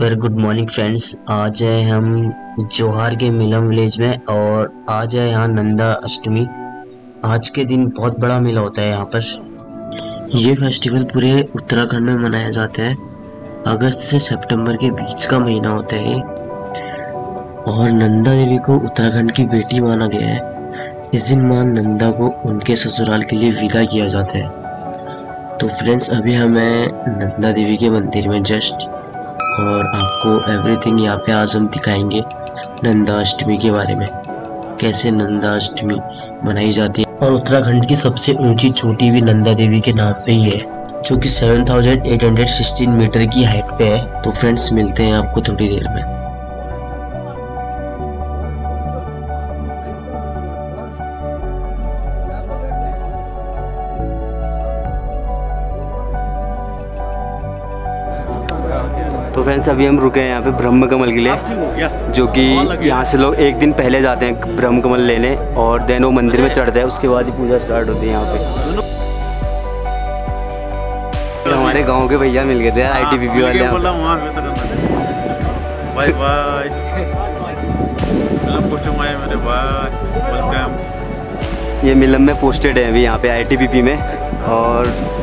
Very good morning friends, आज है हम जोहार के मिलम विलेज में और आज है यहाँ नंदा अष्टमी। आज के दिन बहुत बड़ा मेला होता है यहाँ पर। ये फेस्टिवल पूरे उत्तराखंड में मनाया जाता है। अगस्त से सितंबर के बीच का महीना होता है और नंदा देवी को उत्तराखंड की बेटी माना गया है। इस दिन मां नंदा को उनके ससुराल के लिए विदा किया जाता है। तो फ्रेंड्स, अभी हमें नंदा देवी के मंदिर में जस्ट और आपको एवरीथिंग यहाँ पे आज हम दिखाएंगे नंदा अष्टमी के बारे में, कैसे नंदा अष्टमी मनाई जाती है। और उत्तराखंड की सबसे ऊंची चोटी भी नंदा देवी के नाम पे ही है, जो कि 7,816 मीटर की हाइट पे है। तो फ्रेंड्स, मिलते हैं आपको थोड़ी देर में। तो फ्रेंड्स, अभी हम रुके हैं यहाँ पे ब्रह्म कमल के लिए, जो कि यहाँ से लोग एक दिन पहले जाते हैं ब्रह्म कमल लेने और देन वो मंदिर में चढ़ते हैं। उसके बाद ही पूजा स्टार्ट होती है यहाँ पे। हमारे गांव के भैया मिल गए थे ITBP वाले। बाय बाय, ये मिलम में पोस्टेड है अभी यहाँ पे ITBP में, और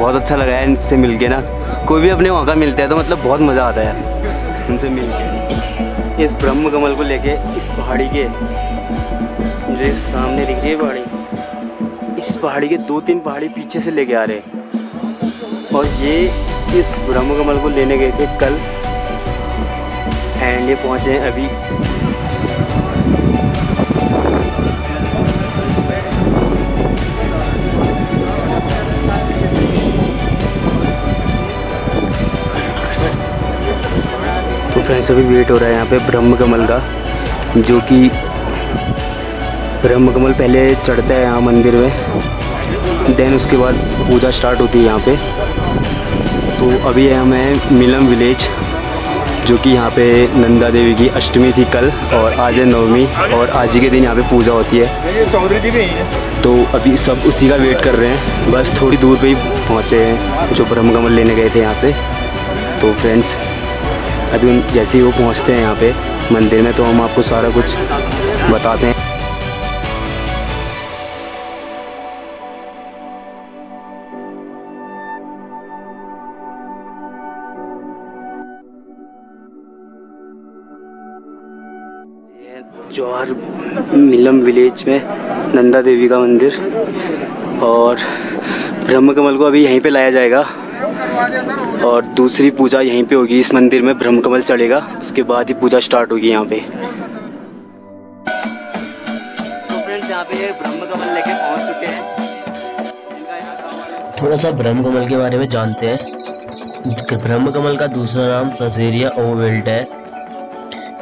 बहुत अच्छा लगा है इनसे मिल के ना। कोई भी अपने वहाँ का मिलता है तो मतलब बहुत मज़ा आता है उनसे मिल के। इस ब्रह्म कमल को लेके इस पहाड़ी के जो सामने दिख रही है पहाड़ी, इस पहाड़ी के 2-3 पहाड़ी पीछे से लेके आ रहे हैं। और ये इस ब्रह्म कमल को लेने गए थे कल एंड ये पहुँचे हैं अभी। फ्रेंड्स, अभी वेट हो रहा है यहाँ पे ब्रह्म कमल का, जो कि ब्रह्म कमल पहले चढ़ता है यहाँ मंदिर में, देन उसके बाद पूजा स्टार्ट होती है यहाँ पे। तो अभी हमें मिलम विलेज, जो कि यहाँ पे नंदा देवी की अष्टमी थी कल और आज है नवमी, और आज ही के दिन यहाँ पे पूजा होती है। तो अभी सब उसी का वेट कर रहे हैं, बस थोड़ी दूर पे ही पहुँचे हैं जो ब्रह्म कमल लेने गए थे यहाँ से। तो फ्रेंड्स, अभी जैसे ही वो पहुंचते हैं यहाँ पे मंदिर में तो हम आपको सारा कुछ बताते हैं। जोहार मिलम विलेज में नंदा देवी का मंदिर और ब्रह्म कमल को अभी यहीं पे लाया जाएगा और दूसरी पूजा यहीं पे होगी। इस मंदिर में ब्रह्म कमल चढ़ेगा, उसके बाद ही पूजा स्टार्ट होगी यहाँ पे। तो फ्रेंड्स, यहाँ पे ब्रह्म कमल लेके पहुँच चुके हैं। थोड़ा सा ब्रह्म कमल के बारे में जानते हैं। ब्रह्म कमल का दूसरा नाम ससेरिया ओवेल्ट है।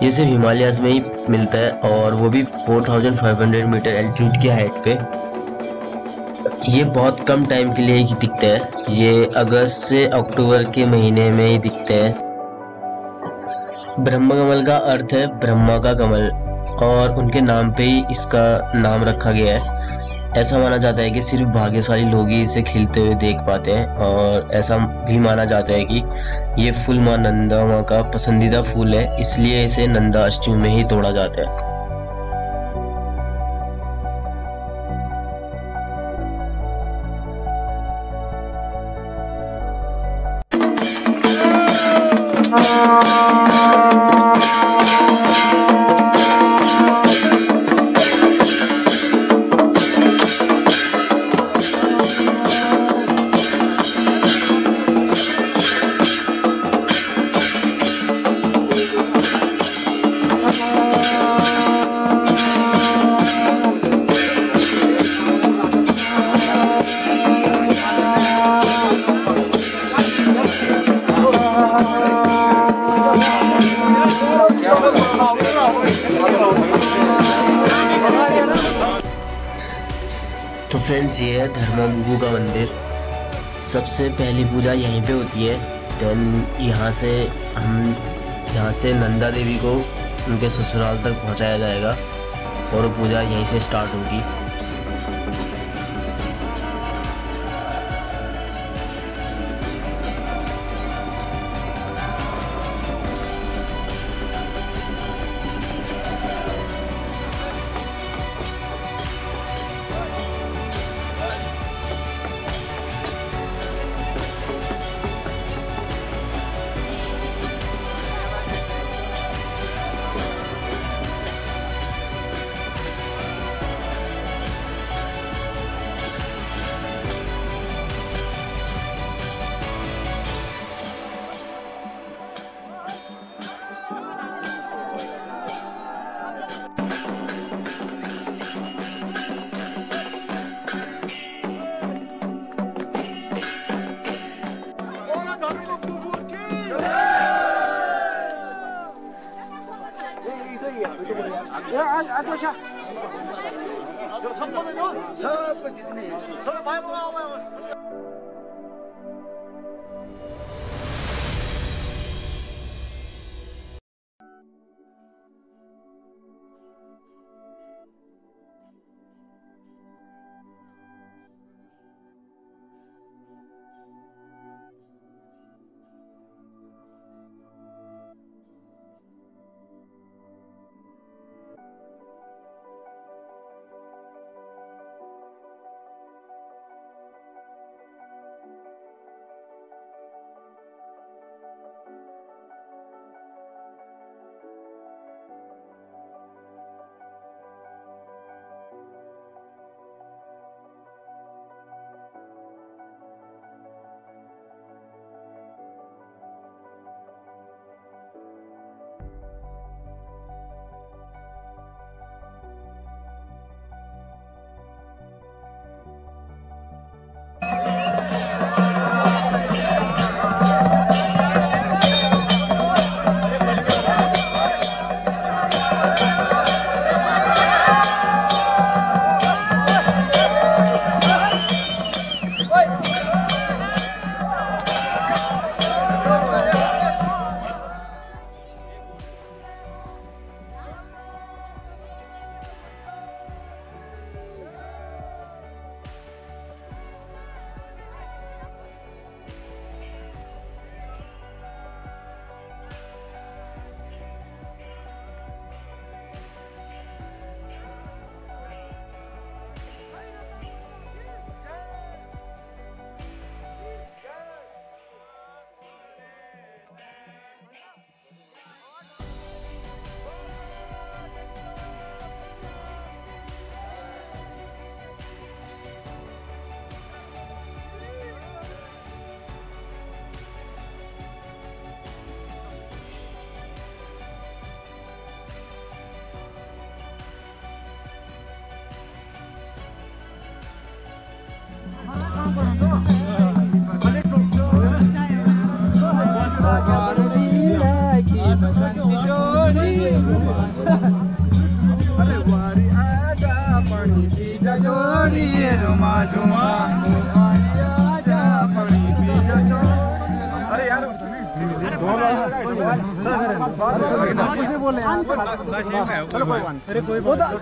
ये सिर्फ हिमालयाज में ही मिलता है और वो भी 4500 मीटर एल्टीट्यूड की हाइट पे। ये बहुत कम टाइम के लिए ही दिखता है। ये अगस्त से अक्टूबर के महीने में ही दिखता है। ब्रह्म कमल का अर्थ है ब्रह्मा का कमल और उनके नाम पे ही इसका नाम रखा गया है। ऐसा माना जाता है कि सिर्फ भाग्यशाली लोग ही इसे खिलते हुए देख पाते हैं और ऐसा भी माना जाता है कि ये फूल माँ नंदा माँ का पसंदीदा फूल है, इसलिए इसे नंदा अष्टमी में ही तोड़ा जाता है। तो फ्रेंड्स, ये है धर्माबुबू का मंदिर। सबसे पहली पूजा यहीं पे होती है। देन यहाँ से नंदा देवी को उनके ससुराल तक पहुंचाया जाएगा और पूजा यहीं से स्टार्ट होगी।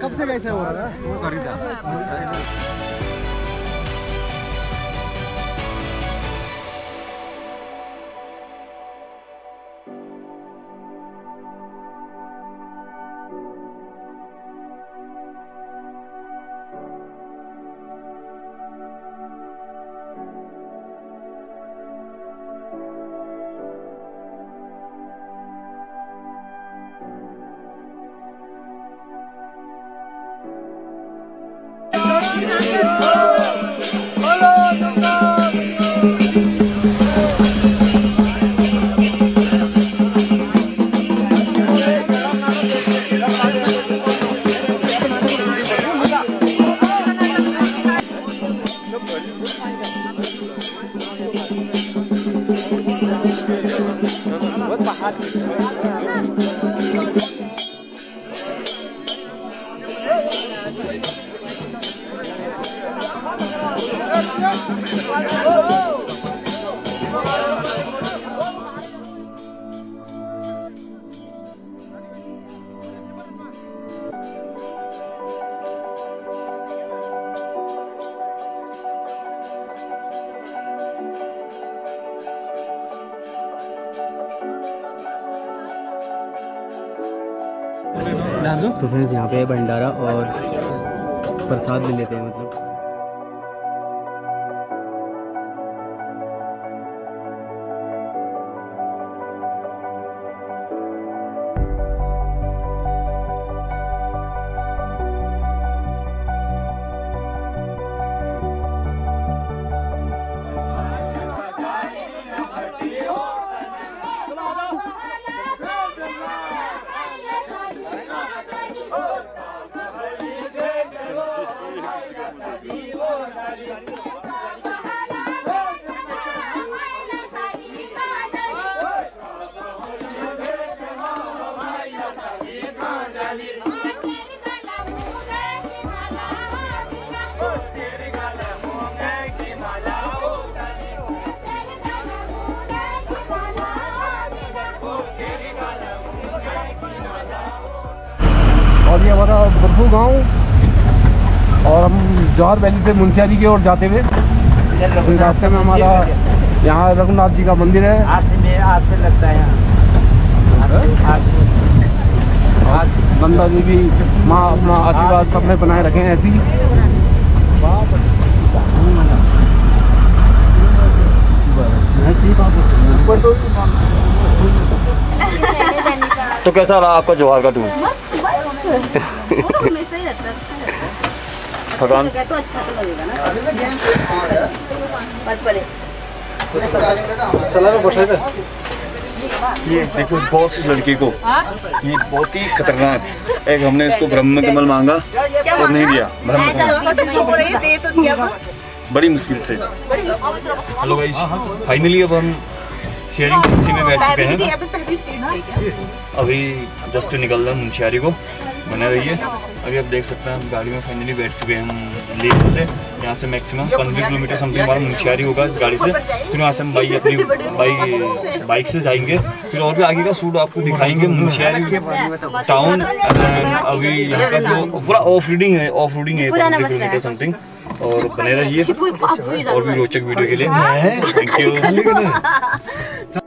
कब से कैसे हो रहा है? तो फ्रेंड्स यहाँ पे भंडारा और प्रसाद भी लेते हैं मतलब। टिप्पू गांव और हम जौहर वैली से मुंसियारी की ओर जाते हुए रास्ते में हमारा यहाँ रघुनाथ जी का मंदिर है। आज से लगता है यहाँ नंदा देवी माँ अपना आशीर्वाद सब में बनाए रखे हैं ऐसी। तो कैसा रहा आपका जौहर का टूर? थकान तो अच्छा तो लगेगा ना। अभी मैं गेम खेल रहा हूं पर पड़े चला लो बस इधर। ये देखो बॉस इस लड़की को ये बहुत ही खतरनाक। एक हमने इसको ब्रह्म कमल मांगा और नहीं दिया ब्रह्म कमल बड़ी मुश्किल से। हेलो गाइस फाइनली अब हम शेयरिंग टैक्सी में बैठ चुके हैं। अभी जस्ट निकल रहा है मुंसियारी को बना रही है। अभी आप देख सकते हैं हम गाड़ी में फाइनली बैठ चुके हैं। हम लेक से यहाँ से मैक्सिमम 15 किलोमीटर समथिंग हमारा मुंसियारी होगा इस गाड़ी से। फिर वहाँ से हम बाइक अपनी बाइक से जाएंगे। फिर और भी आगे का शूट आपको दिखाएंगे मुंसियारी टाउन। अभी यहाँ का जो पूरा ऑफ रोडिंग है 15 किलोमीटर समथिंग। और बने रहिए और भी रोचक वीडियो के लिए थैंक यू।